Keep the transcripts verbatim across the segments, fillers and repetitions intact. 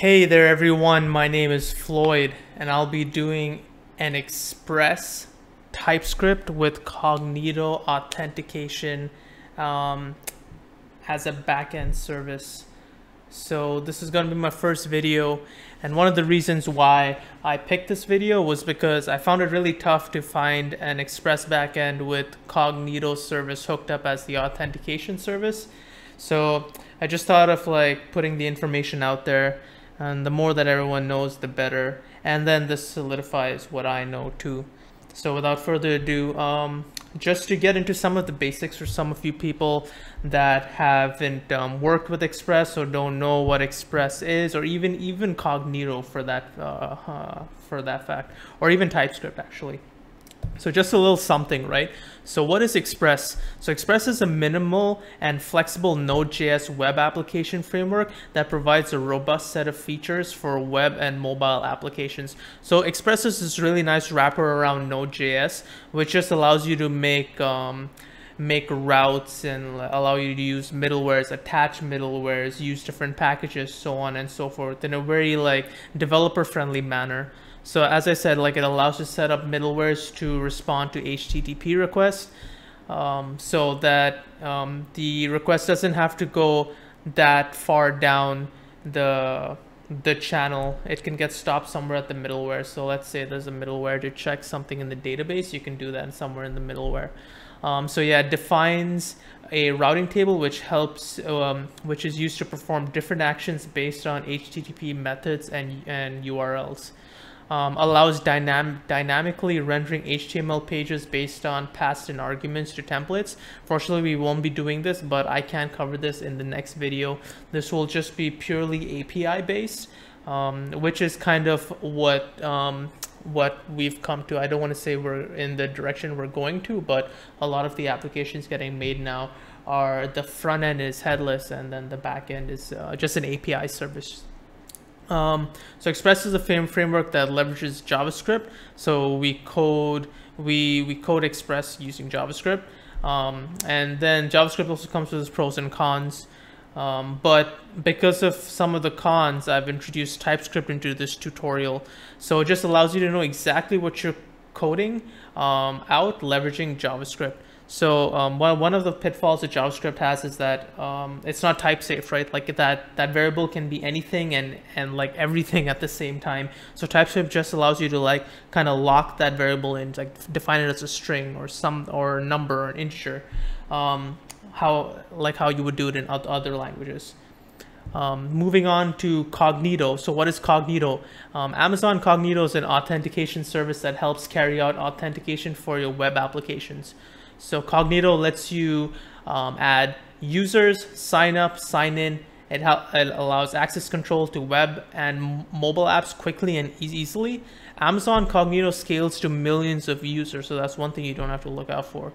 Hey there everyone, my name is Floyd and I'll be doing an Express TypeScript with Cognito authentication um, as a backend service. So this is going to be my first video, and one of the reasons why I picked this video was because I found it really tough to find an Express backend with Cognito service hooked up as the authentication service. So I just thought of like putting the information out there, and the more that everyone knows, the better. And then this solidifies what I know too. So without further ado, um, just to get into some of the basics for some of you people that haven't um, worked with Express or don't know what Express is, or even even Cognito for that uh, uh, for that fact, or even TypeScript actually. So just a little something, right? So what is Express? So Express is a minimal and flexible Node J S web application framework that provides a robust set of features for web and mobile applications. So Express is this really nice wrapper around Node J S, which just allows you to make um, make routes and allow you to use middlewares, attach middlewares, use different packages, so on and so forth, in a very like developer-friendly manner. So as I said, like it allows you to set up middlewares to respond to H T T P requests, um, so that um, the request doesn't have to go that far down the the channel. It can get stopped somewhere at the middleware. So let's say there's a middleware to check something in the database, you can do that somewhere in the middleware. Um, so yeah, it defines a routing table which helps, um, which is used to perform different actions based on H T T P methods and and U R Ls. Um, allows dynam dynamically rendering H T M L pages based on passed in arguments to templates. Fortunately, we won't be doing this, but I can cover this in the next video. This will just be purely A P I based, um, which is kind of what um, what we've come to. I don't want to say we're in the direction we're going to, but a lot of the applications getting made now are the front end is headless, and then the back end is uh, just an A P I service. Um, so Express is a framework that leverages JavaScript. So we code we we code Express using JavaScript, um, and then JavaScript also comes with its pros and cons. Um, but because of some of the cons, I've introduced TypeScript into this tutorial. So it just allows you to know exactly what you're coding um, out, leveraging JavaScript. So um, well, one of the pitfalls that JavaScript has is that um, it's not type safe, right? Like that that variable can be anything and and like everything at the same time. So TypeScript just allows you to like kind of lock that variable in, like define it as a string or some or a number or an integer, um, how like how you would do it in other languages. Um, moving on to Cognito. So what is Cognito? Um, Amazon Cognito is an authentication service that helps carry out authentication for your web applications. So Cognito lets you um, add users, sign up, sign in. It, it allows access control to web and mobile apps quickly and e easily. Amazon Cognito scales to millions of users, so that's one thing you don't have to look out for.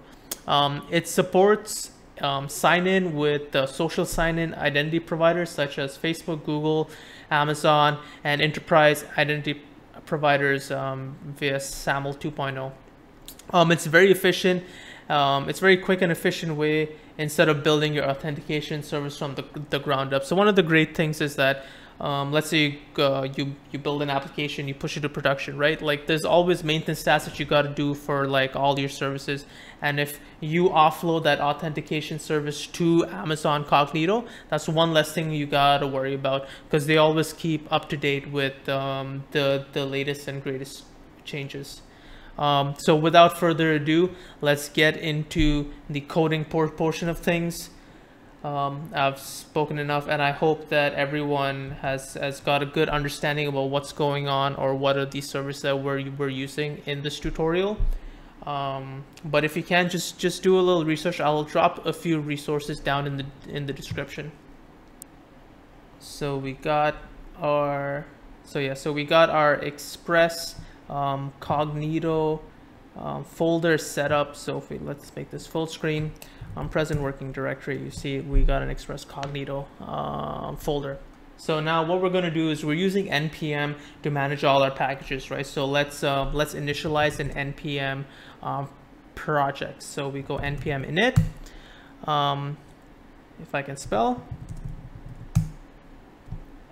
Um, it supports um, sign in with uh, social sign in identity providers such as Facebook, Google, Amazon, and enterprise identity providers um, via SAML two point oh. Um, it's very efficient. Um, it's very quick and efficient way instead of building your authentication service from the, the ground up. So one of the great things is that, um, let's say you, uh, you you build an application, you push it to production, right? Like there's always maintenance tasks that you got to do for like all your services. And if you offload that authentication service to Amazon Cognito, that's one less thing you got to worry about, because they always keep up to date with um, the, the latest and greatest changes. Um, so without further ado, let's get into the coding por portion of things. Um, I've spoken enough, and I hope that everyone has, has got a good understanding about what's going on or what are the services that we're, we're using in this tutorial. Um, but if you can, just, just do a little research. I'll drop a few resources down in the, in the description. So we got our, so yeah, so we got our Express Um, Cognito um, folder setup. So if we, let's make this full screen. Um, present working directory. You see, we got an Express Cognito um, folder. So now what we're going to do is we're using N P M to manage all our packages, right? So let's uh, let's initialize an N P M um, project. So we go N P M init. Um, if I can spell.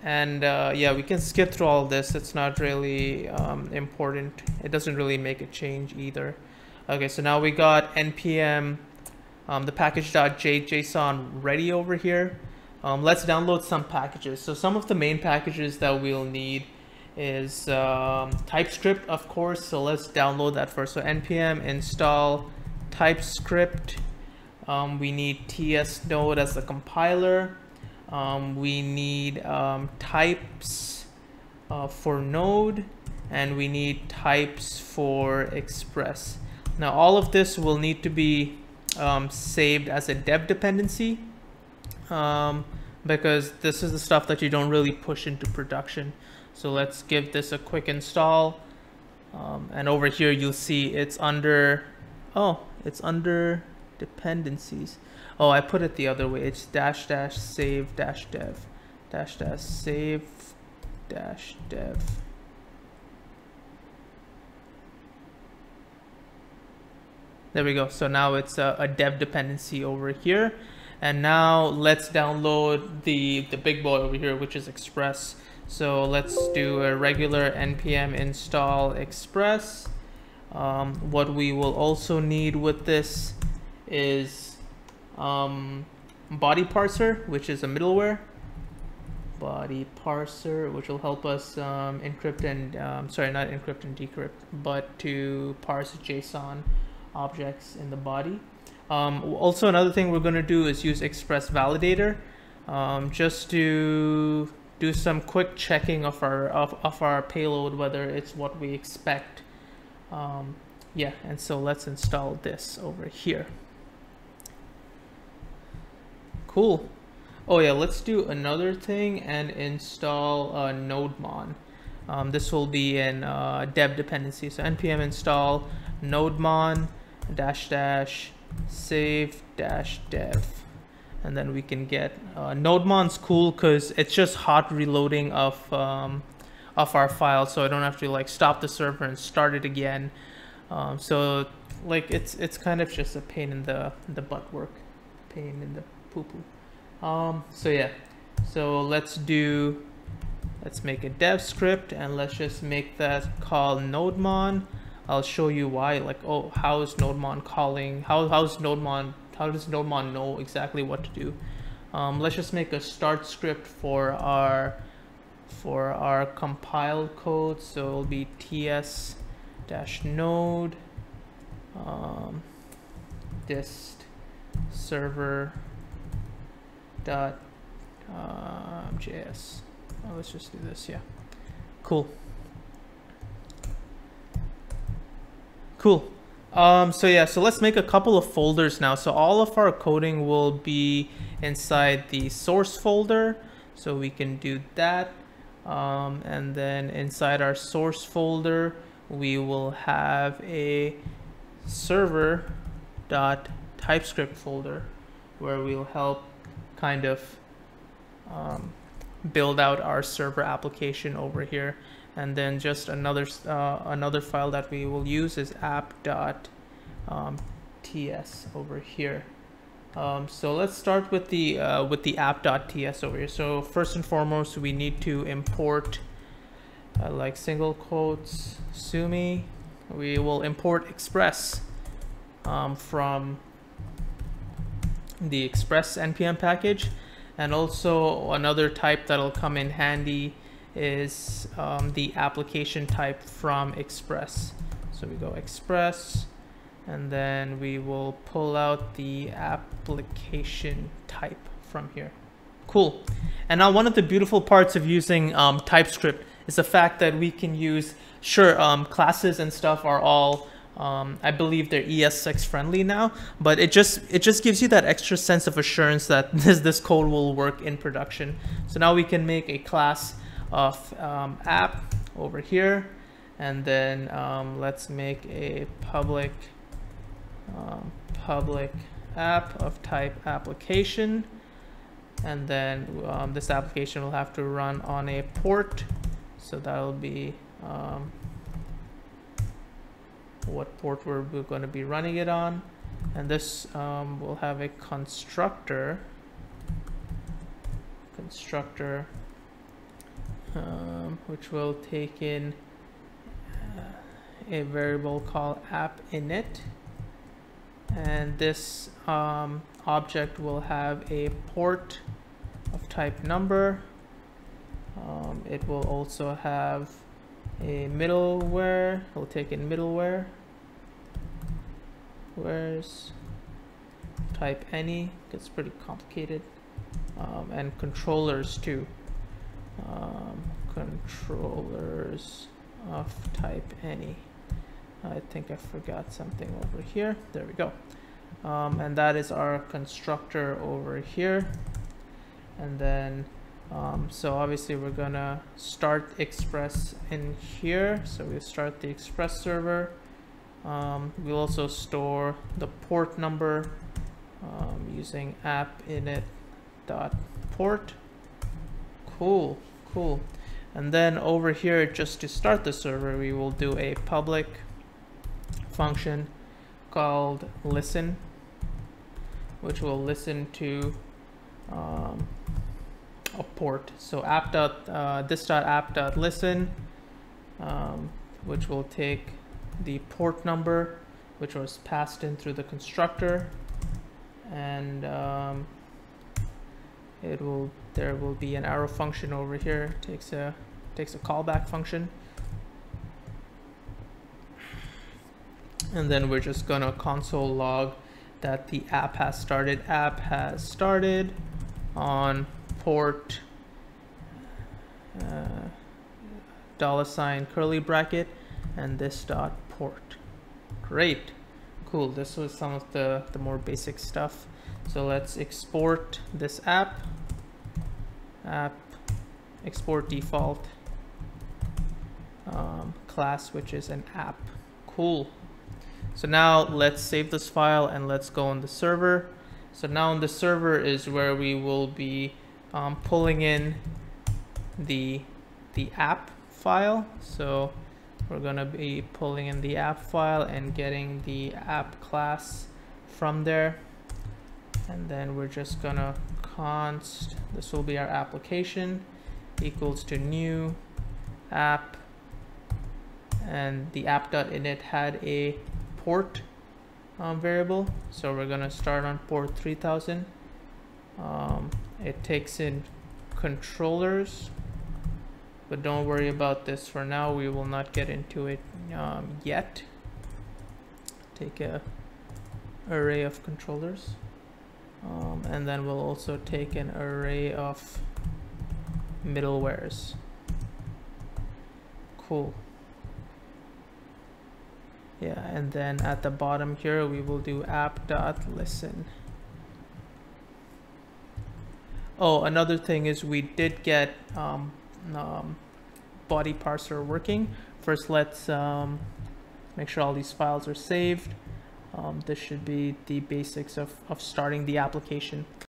And uh, yeah, we can skip through all this. It's not really um, important. It doesn't really make a change either. Okay, so now we got npm um, the package.json ready over here. Um, let's download some packages. So some of the main packages that we'll need is um, TypeScript, of course. So let's download that first. So npm install TypeScript. Um, we need T S Node as the compiler. Um, we need um, types uh, for Node, and we need types for Express. Now all of this will need to be um, saved as a dev dependency, um, because this is the stuff that you don't really push into production. So let's give this a quick install, um, and over here you'll see it's under, oh, it's under dependencies. Oh, I put it the other way. It's dash dash save dash dev dash dash save dash dev. There we go. So now it's a, a dev dependency over here. And now let's download the, the big boy over here, which is Express. So let's do a regular npm install Express. Um, what we will also need with this is um body parser, which is a middleware, body parser which will help us um encrypt and um sorry not encrypt and decrypt, but to parse JSON objects in the body. Um also, another thing we're going to do is use Express Validator, um just to do some quick checking of our of, of our payload, whether it's what we expect. um yeah and so let's install this over here. Cool. Oh yeah, let's do another thing and install uh, NodeMon. Um, this will be in uh, dev dependency. So npm install NodeMon dash dash save dash dev, and then we can get uh, NodeMon's cool because it's just hot reloading of um, of our file, so I don't have to like stop the server and start it again. Um, so like it's it's kind of just a pain in the the butt work, pain in the poo poo. Um, so yeah, so let's do, let's make a dev script and let's just make that call NodeMon. I'll show you why, like, oh, how is NodeMon calling, how, how's NodeMon, how does NodeMon know exactly what to do? Um, let's just make a start script for our, for our compile code. So it'll be T S dash node, um, dist server dot um, J S. Oh, let's just do this. Yeah, cool, cool. Um, so yeah, so let's make a couple of folders now. So all of our coding will be inside the source folder, so we can do that. Um, and then inside our source folder, we will have a server dot TypeScript folder, where we'll help kind of um, build out our server application over here. And then just another uh, another file that we will use is app.ts over here. Um, so let's start with the uh, with the app.ts over here. So first and foremost, we need to import uh, like single quotes sumi. We will import Express um, from the Express npm package. And also another type that'll come in handy is um, the application type from Express. So we go Express, and then we will pull out the application type from here. Cool. And now one of the beautiful parts of using um, TypeScript is the fact that we can use, sure, um, classes and stuff are all Um, I believe they're E S six friendly now, but it just it just gives you that extra sense of assurance that this this code will work in production. So now we can make a class of um, app over here, and then um, let's make a public um, public app of type application, and then um, this application will have to run on a port, so that'll be um, what port we're going to be running it on. And this um, will have a constructor constructor um, which will take in uh, a variable called app init, and this um, object will have a port of type number. Um, it will also have a middleware. We'll take in middleware. Where's type any? It's pretty complicated. Um, and controllers too. Um, controllers of type any. I think I forgot something over here. There we go. Um, and that is our constructor over here. And then, um, so obviously we're gonna start Express in here. So we start the Express server. Um, we'll also store the port number um, using app init dot port. Cool, cool. And then over here, just to start the server, we will do a public function called listen, which will listen to um, a port. So app dot uh, this dot app dot listen, um, which will take the port number, which was passed in through the constructor, and um, it will there will be an arrow function over here. Takes a takes a callback function. And then we're just gonna console log that the app has started. App has started on port uh, dollar sign curly bracket and this dot port. Great, cool. This was some of the the more basic stuff. So let's export this app. App export default um, class, which is an app. Cool. So now let's save this file and let's go on the server. So now on the server is where we will be um, pulling in the the app file. So we're gonna be pulling in the app file and getting the app class from there. And then we're just gonna const, this will be our application, equals to new app, and the app.init had a port um, variable, so we're gonna start on port three thousand. Um, it takes in controllers, but don't worry about this for now, we will not get into it um, yet. Take a array of controllers, um, and then we'll also take an array of middlewares. Cool. Yeah, and then at the bottom here, we will do app.listen. Oh, another thing is we did get um, um, body parser working. First, let's um, make sure all these files are saved. Um, this should be the basics of, of starting the application.